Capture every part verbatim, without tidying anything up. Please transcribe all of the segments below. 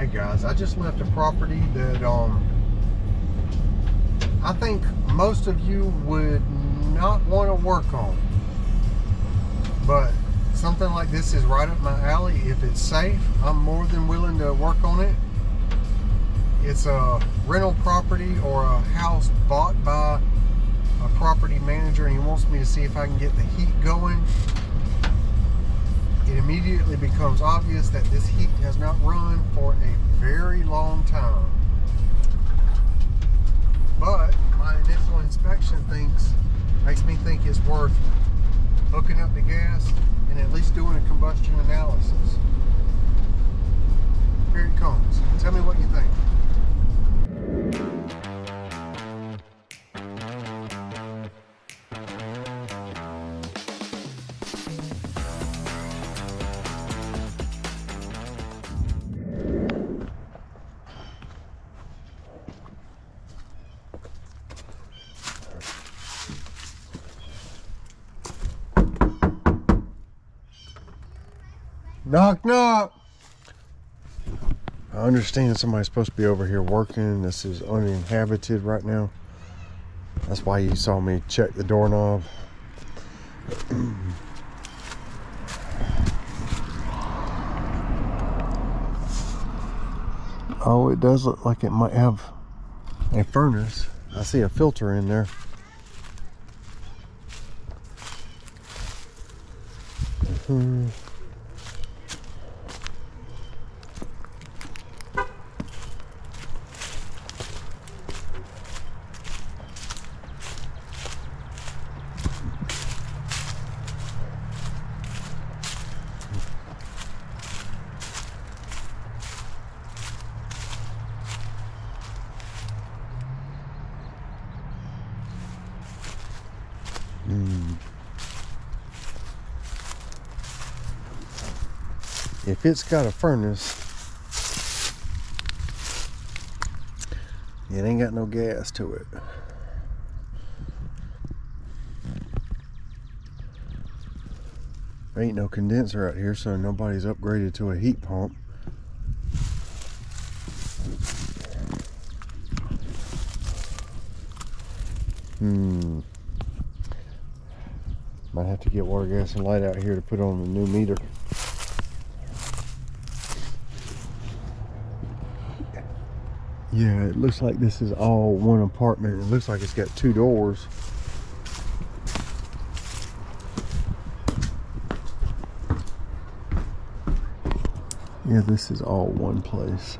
Hey guys, I just left a property that um, I think most of you would not want to work on. But something like this is right up my alley. If it's safe, I'm more than willing to work on it. It's a rental property or a house bought by a property manager, and he wants me to see if I can get the heat going. It immediately becomes obvious that this heat has not run for a very long time. But my initial inspection thinks, makes me think it's worth hooking up the gas and at least doing a combustion analysis. Here it comes. Tell me what you think. Knock, knock. I understand somebody's supposed to be over here working. This is uninhabited right now. That's why you saw me check the doorknob. Oh, it does look like it might have a furnace. I see a filter in there. Mm-hmm. If it's got a furnace, it ain't got no gas to it. There ain't no condenser out here, so nobody's upgraded to a heat pump. Hmm. Might have to get water, gas, and light out here to put on the new meter. Yeah, it looks like this is all one apartment. It looks like it's got two doors. Yeah, this is all one place.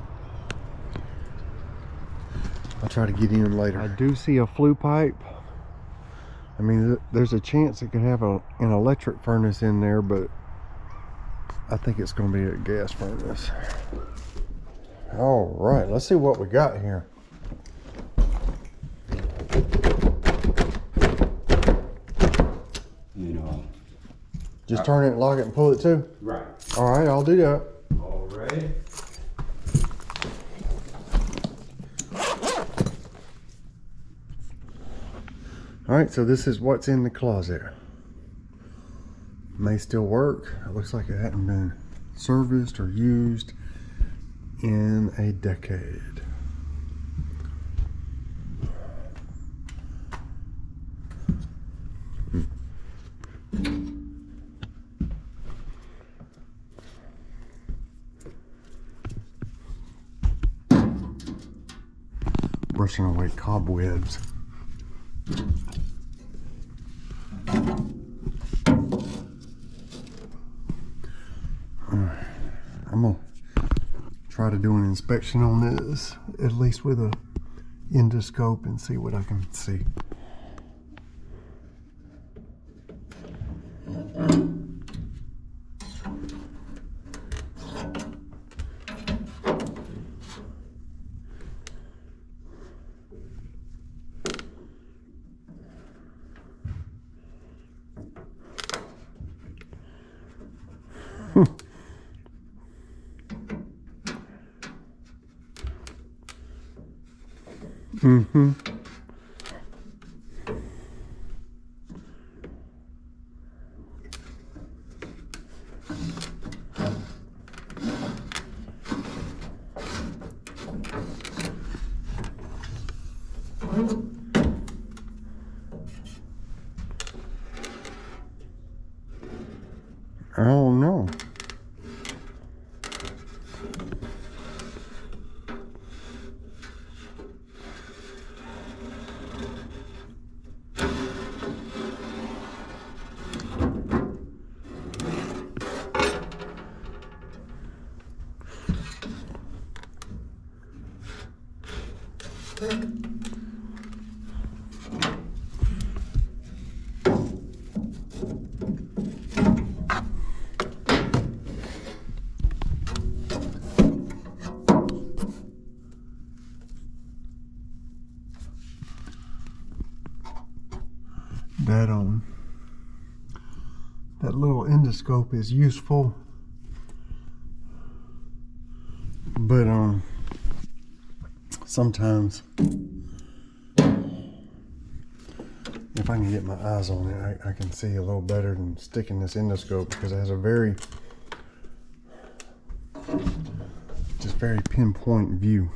I'll try to get in later. I do see a flue pipe. I mean, there's a chance it could have a, an electric furnace in there, but I think it's going to be a gas furnace. All right, let's see what we got here. You know, just turn it, lock it, and pull it too. Right. All right, I'll do that. All right. All right, so this is what's in the closet. May still work. It looks like it hadn't been serviced or used in a decade. Hmm. Brushing away cobwebs. Alright, I'm gonna try to do an inspection on this, at least with a endoscope, and see what I can see. Mm-hmm. That um that little endoscope is useful, but um sometimes if I can get my eyes on it, I, I can see a little better than sticking this endoscope, because it has a very just very pinpoint view.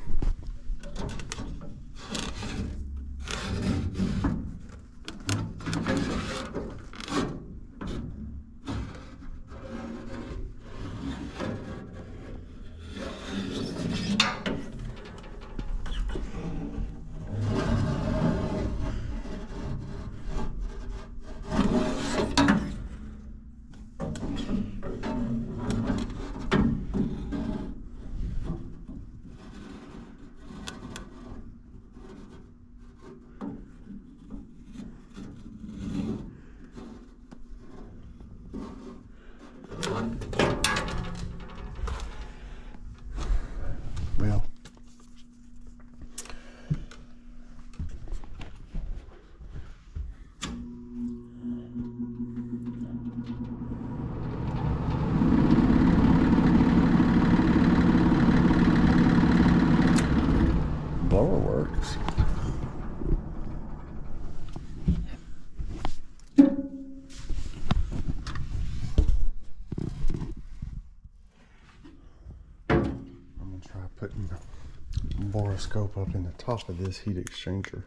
Putting the boroscope up in the top of this heat exchanger.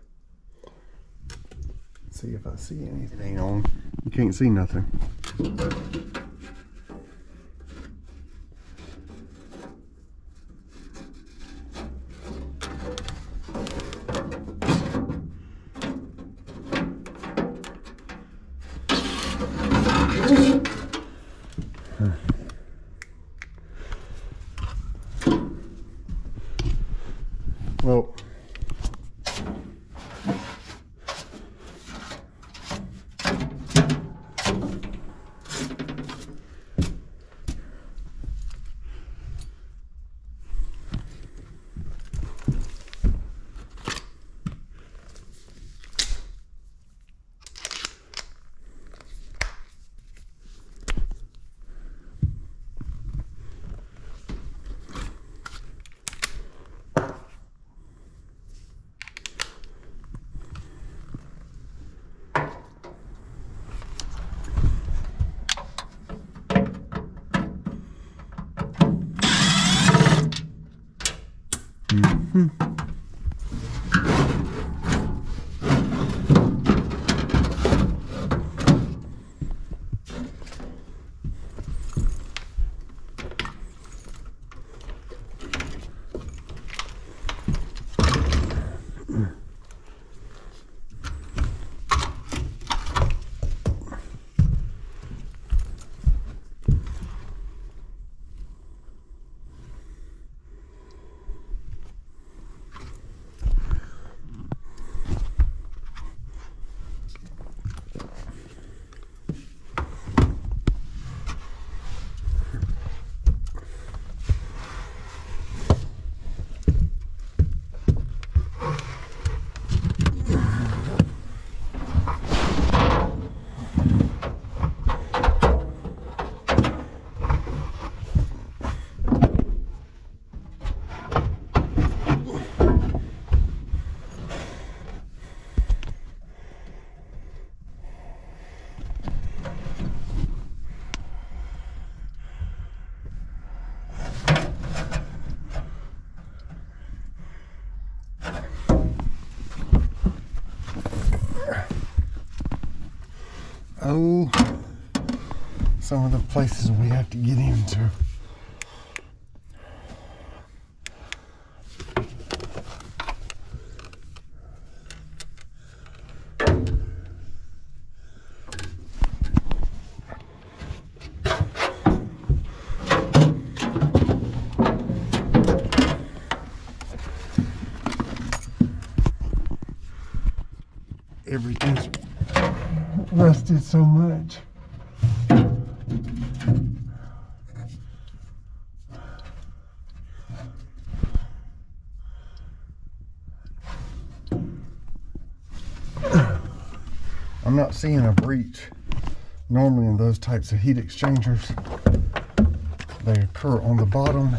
See if I see anything on. You can't see nothing. Well, oh, some of the places we have to get into. everything's rusted so much. I'm not seeing a breach normally in those types of heat exchangers. They occur on the bottom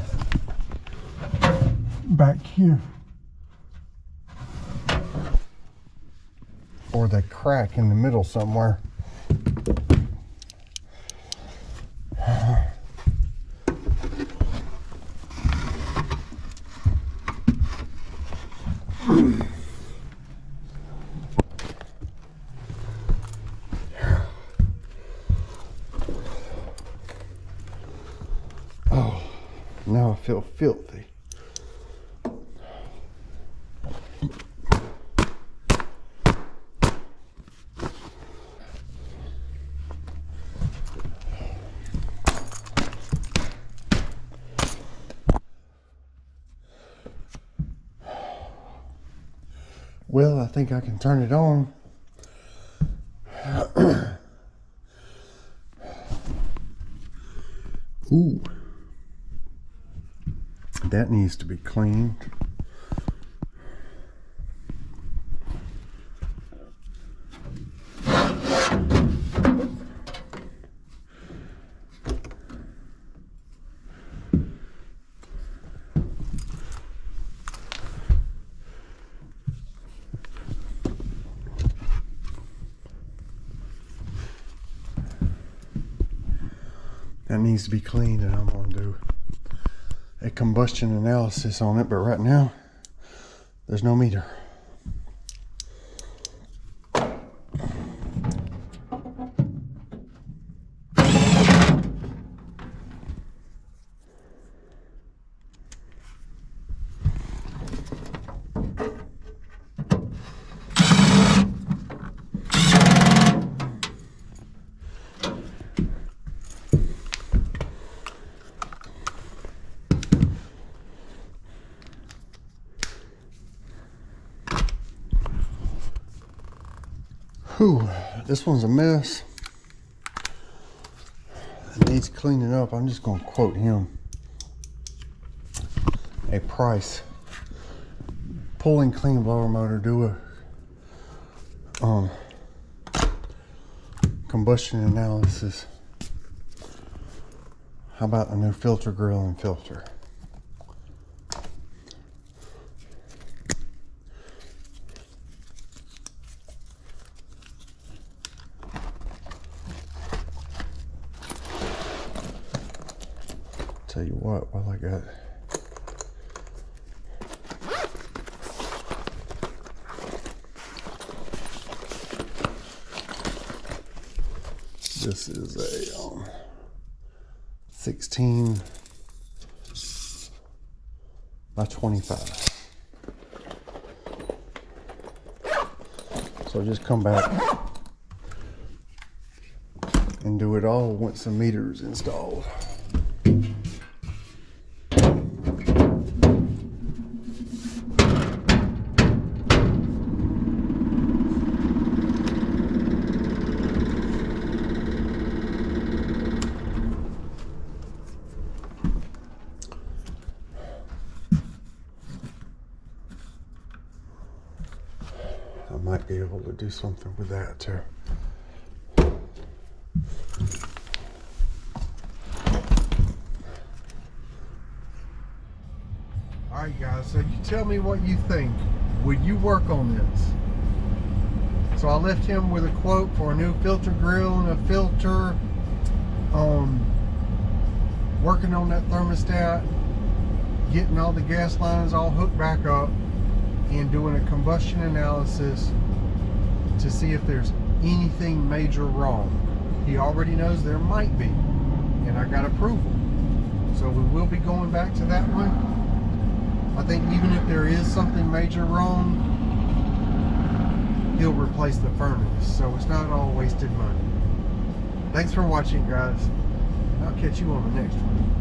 back here, or they crack in the middle somewhere. Now I feel filthy. Well, I think I can turn it on. Ooh. That needs to be cleaned. That needs to be cleaned, and I'm gonna do a combustion analysis on it, but right now there's no meter. Whew, this one's a mess. It needs cleaning up. I'm just gonna quote him a price. Pull and clean blower motor, do a um, combustion analysis. How about a new filter grill and filter? Tell you what, while I got this is a um, sixteen by twenty-five, so just come back and do it all once the meter is installed. Might be able to do something with that too. All right, guys, so you tell me what you think. Would you work on this? So I left him with a quote for a new filter grill and a filter, um, working on that thermostat, getting all the gas lines all hooked back up, and doing a combustion analysis to see if there's anything major wrong. He already knows there might be, and I got approval. So we will be going back to that one. I think even if there is something major wrong, he'll replace the furnace, so it's not all wasted money. Thanks for watching, guys. I'll catch you on the next one.